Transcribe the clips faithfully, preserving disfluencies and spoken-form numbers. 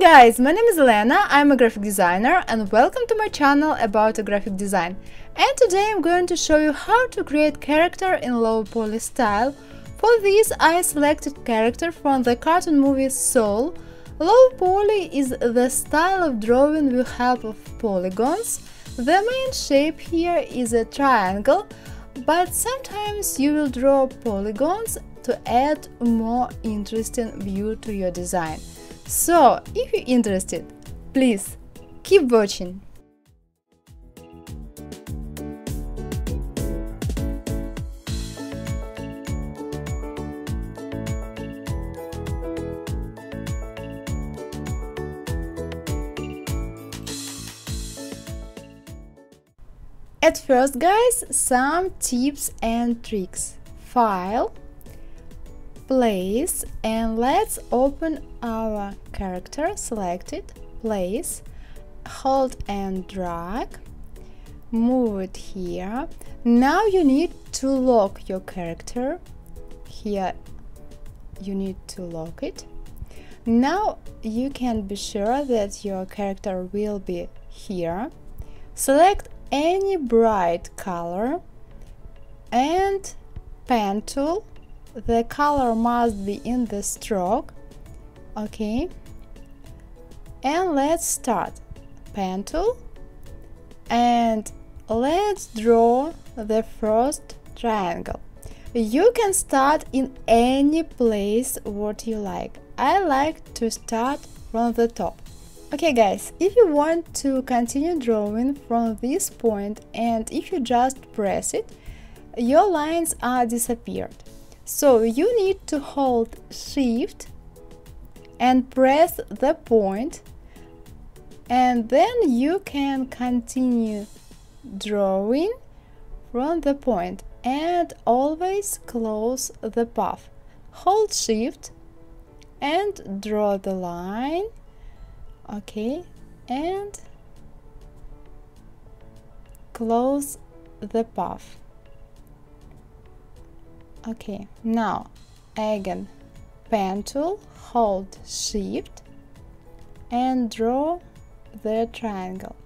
Hey guys, my name is Elena, I'm a graphic designer and welcome to my channel about graphic design. And today I'm going to show you how to create character in low poly style. For this I selected character from the cartoon movie Soul. Low poly is the style of drawing with help of polygons. The main shape here is a triangle, but sometimes you will draw polygons to add more interesting view to your design. So, if you're interested, please keep watching! At first, guys, some tips and tricks. File, place, and let's open our character, select it, place, hold and drag, move it here. Now you need to lock your character, here you need to lock it. Now you can be sure that your character will be here. Select any bright color and pen tool. The color must be in the stroke, okay, and let's start pen tool and let's draw the first triangle. You can start in any place what you like. I like to start from the top. Okay guys, if you want to continue drawing from this point and if you just press it, your lines are disappeared. So you need to hold shift and press the point, and then you can continue drawing from the point and always close the path. Hold shift and draw the line, okay, and close the path. Okay, now again pen tool, hold shift and draw the triangle.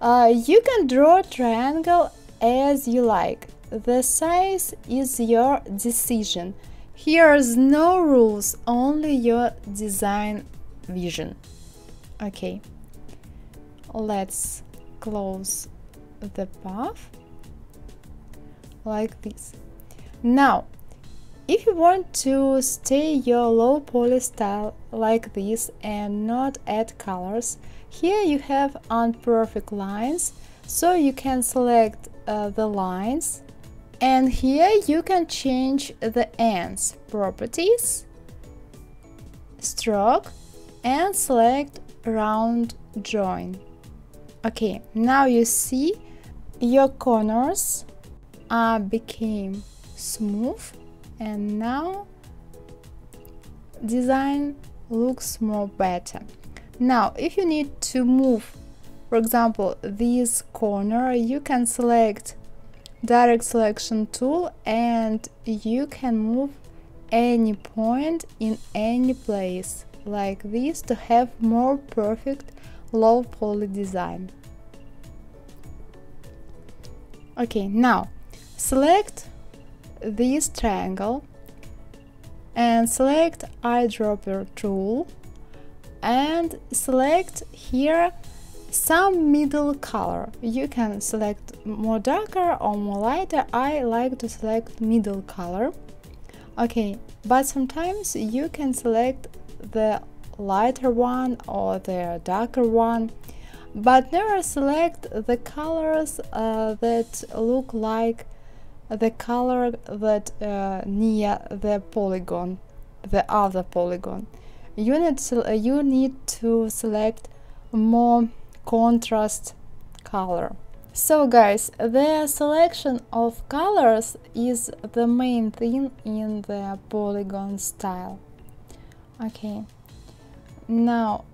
Uh, you can draw triangle as you like. The size is your decision. Here's no rules, only your design vision. Okay, let's close the path like this. Now, if you want to stay your low poly style like this and not add colors, here you have imperfect lines, so you can select uh, the lines, and here you can change the ends, properties, stroke, and select round join. Okay, now you see your corners are became smooth and now design looks more better. Now if you need to move, for example, this corner, you can select direct selection tool and you can move any point in any place like this to have more perfect low poly design. Okay, now select this triangle and select eyedropper tool and select here some middle color. You can select more darker or more lighter. I like to select middle color, okay, but sometimes you can select the lighter one or the darker one, but never select the colors uh, that look like the color that uh, near the polygon, the other polygon. You need to, you need to select more contrast color. So guys, the selection of colors is the main thing in the polygon style. Okay, now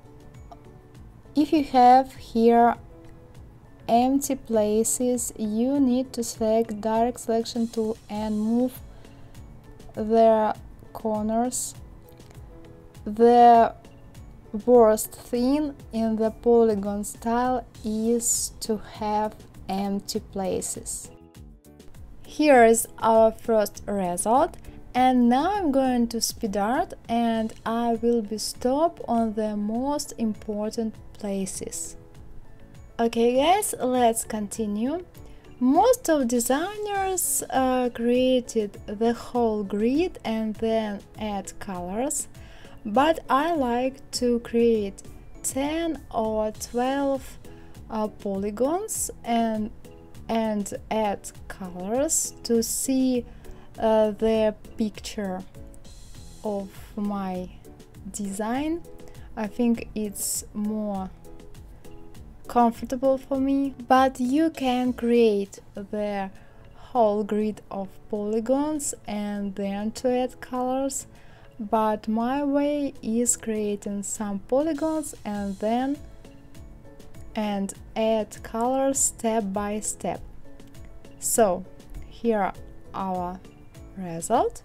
if you have here empty places, you need to select direct selection tool and move their corners. The worst thing in the polygon style is to have empty places. Here is our first result, and now I'm going to speed art and I will be stop on the most important places. Okay guys, let's continue. Most of designers uh, created the whole grid and then add colors, but I like to create ten or twelve uh, polygons and, and add colors to see uh, the picture of my design. I think it's more comfortable for me, but you can create the whole grid of polygons and then to add colors, but my way is creating some polygons and then and add colors step by step. So here are our result.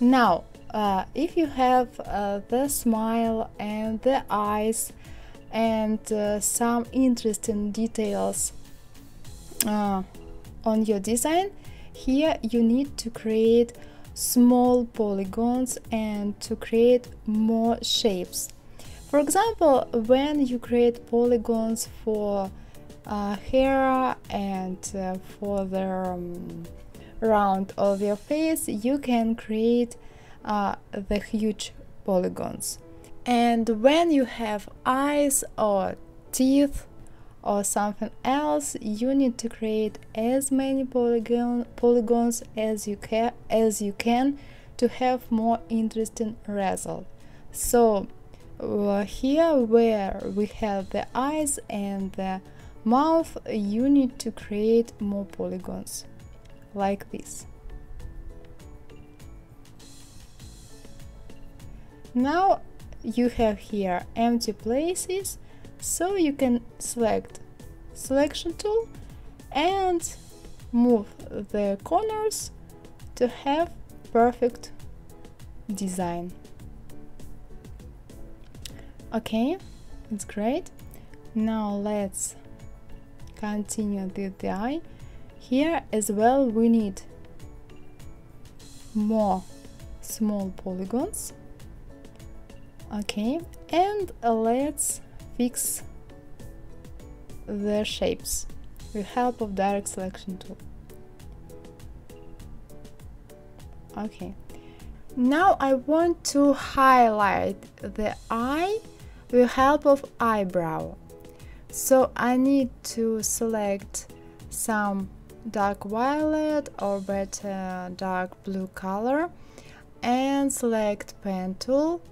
Now uh, if you have uh, the smile and the eyes and uh, some interesting details uh, on your design, here you need to create small polygons and to create more shapes. For example, when you create polygons for uh, hair and uh, for the um, round of your face, you can create uh, the huge polygons. And when you have eyes or teeth or something else, you need to create as many polygon, polygons as you, can, as you can to have more interesting result. So uh, here where we have the eyes and the mouth, you need to create more polygons like this. Now you have here empty places, so you can select selection tool and move the corners to have perfect design. Okay, it's great. Now let's continue with the eye. Here as well we need more small polygons. Okay, and uh, let's fix the shapes with help of direct selection tool. Okay, now I want to highlight the eye with help of eyebrow. So I need to select some dark violet or better dark blue color and select pen tool.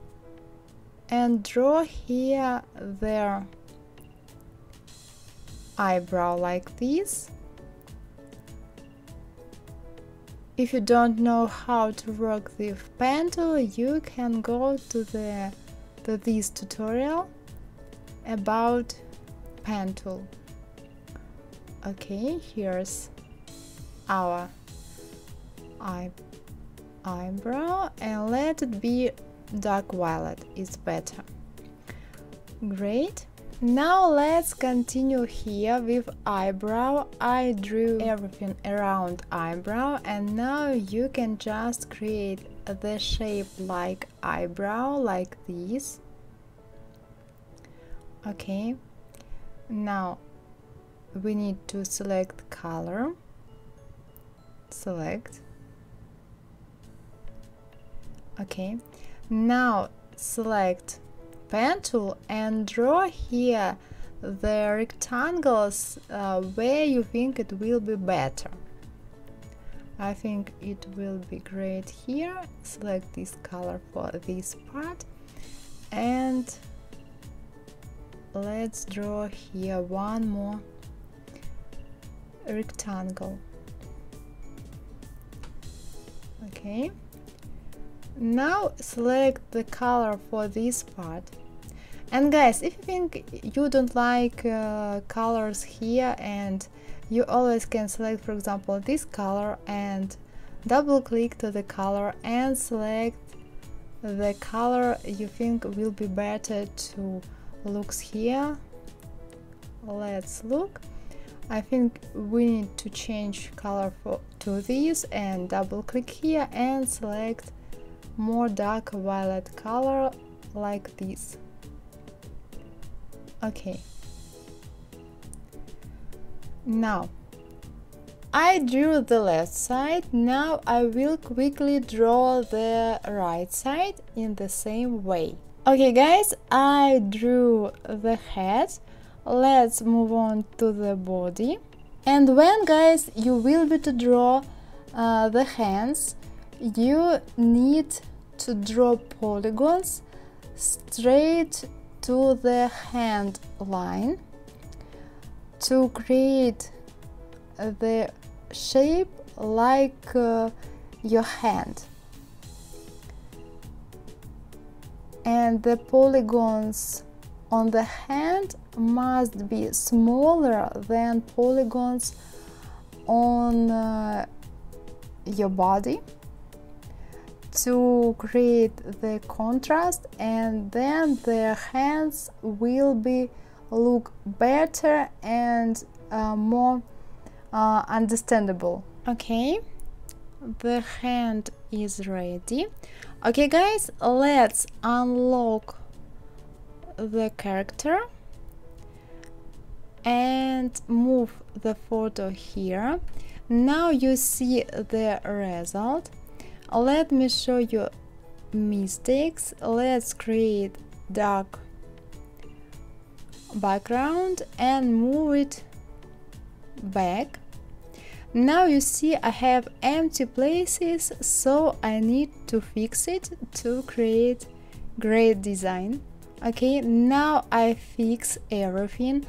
And draw here their eyebrow like this. If you don't know how to work the pen tool, you can go to the to this tutorial about pen tool. Okay, here's our eye, eyebrow, and let it be dark violet is better. Great. Now let's continue here with eyebrow. I drew everything around eyebrow, and now you can just create the shape like eyebrow, like this. Okay. Now we need to select color. Select. Okay. Now select pen tool and draw here the rectangles uh, where you think it will be better. I think it will be great here. Select this color for this part and let's draw here one more rectangle. Okay. Now select the color for this part. And guys, if you think you don't like uh, colors here, and you always can select, for example, this color and double click to the color and select the color you think will be better to looks here. Let's look. I think we need to change color for, to these, and double click here and select more dark violet color like this. Okay. Now I drew the left side. Now I will quickly draw the right side in the same way. Okay guys, I drew the head. Let's move on to the body. And when guys you will be to draw uh, the hands, you need to draw polygons straight to the hand line to create the shape like uh, your hand. And the polygons on the hand must be smaller than polygons on uh, your body to create the contrast, and then the hands will be look better and uh, more uh, understandable. Okay, the hand is ready. Okay guys, let's unlock the character and move the photo here. Now you see the result. Let me show you mistakes. Let's create dark background and move it back. Now you see I have empty places, so I need to fix it to create great design. Okay, now I fix everything.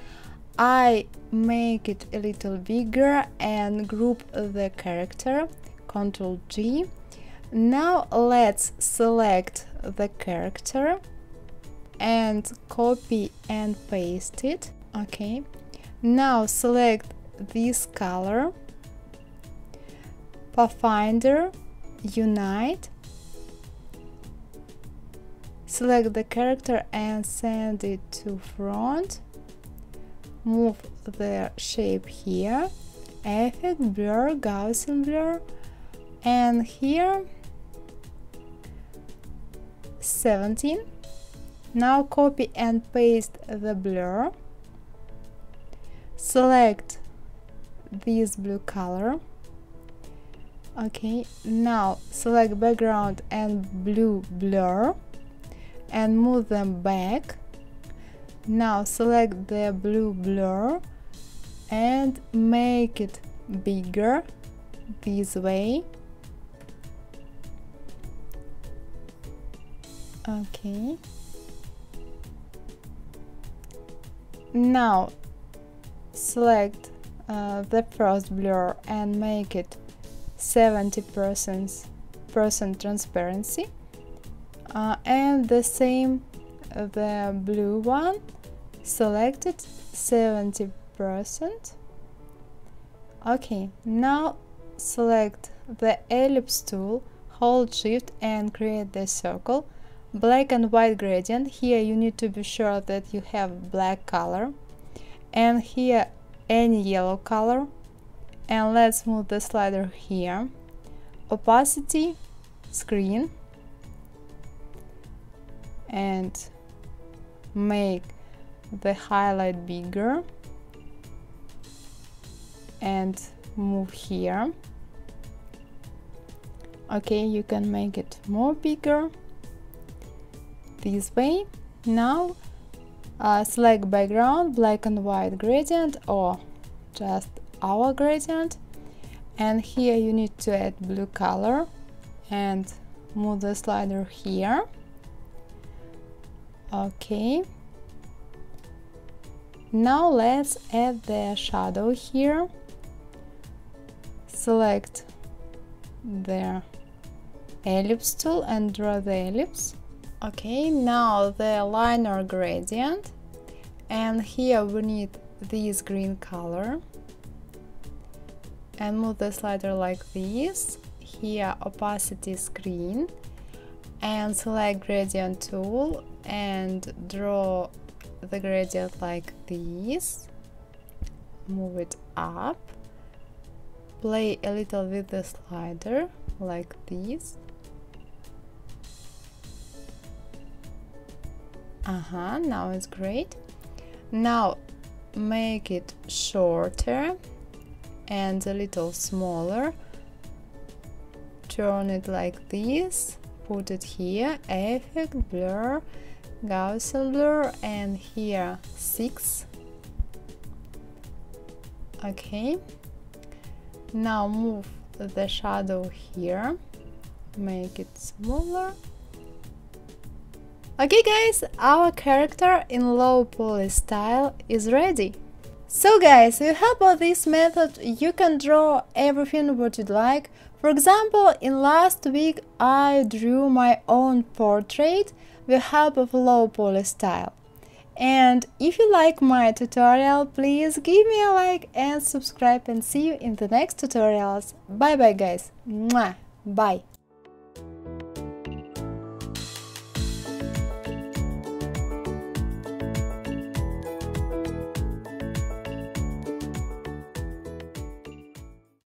I make it a little bigger and group the character. Ctrl G. Now let's select the character and copy and paste it. Okay, now select this color, Pathfinder, Unite. Select the character and send it to front. Move the shape here. Effect, blur, Gaussian blur. And here seventeen. Now copy and paste the blur. Select this blue color. Okay, now select background and blue blur and move them back. Now select the blue blur and make it bigger this way. Okay, now select uh, the first blur and make it seventy percent transparency. Uh, and the same, the blue one, selected seventy percent. Okay, now select the ellipse tool, hold shift and create the circle. Black and white gradient, here you need to be sure that you have black color, and here any yellow color. And let's move the slider here. Opacity, screen. And make the highlight bigger and move here. Okay, you can make it more bigger this way. Now uh, select background, black and white gradient, or just our gradient, and here you need to add blue color and move the slider here. Okay, now let's add the shadow here. Select the ellipse tool and draw the ellipse. Okay, now the liner gradient, and here we need this green color and move the slider like this. Here opacity, screen, and select gradient tool and draw the gradient like this. Move it up. Play a little with the slider like this. Uh-huh, now it's great. Now make it shorter and a little smaller. Turn it like this, put it here, effect, blur, Gaussian blur, and here six. Okay, now move the shadow here, make it smaller. Okay guys, our character in low poly style is ready. So guys, with help of this method you can draw everything what you'd like. For example, in last week I drew my own portrait with help of low poly style. And if you like my tutorial, please give me a like and subscribe, and see you in the next tutorials. Bye bye guys. Mwah. Bye.